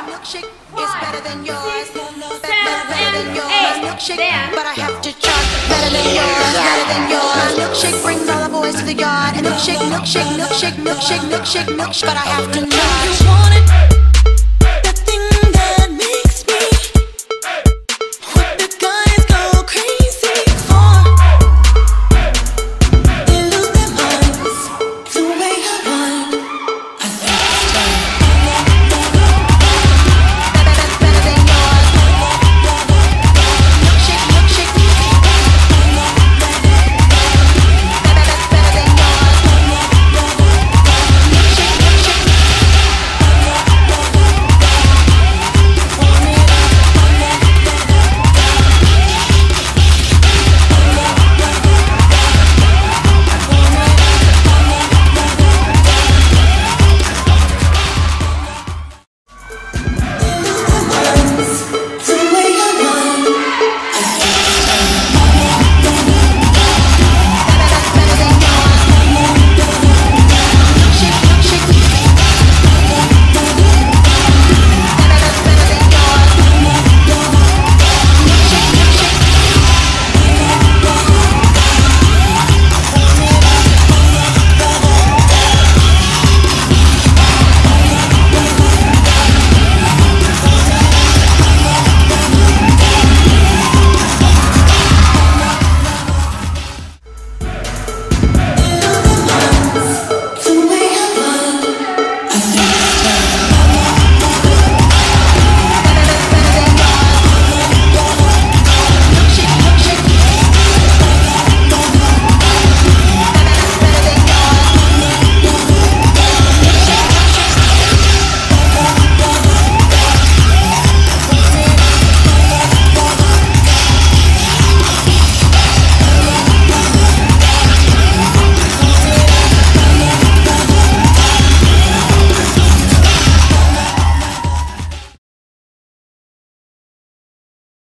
My milkshake is better than yours. Better than yours. My milkshake, but I have to charge. Better than yours. Better than yours. My milkshake brings all the boys to the yard. Milkshake, milkshake, milkshake, milkshake, milkshake, milkshake, but I have to charge. You want it?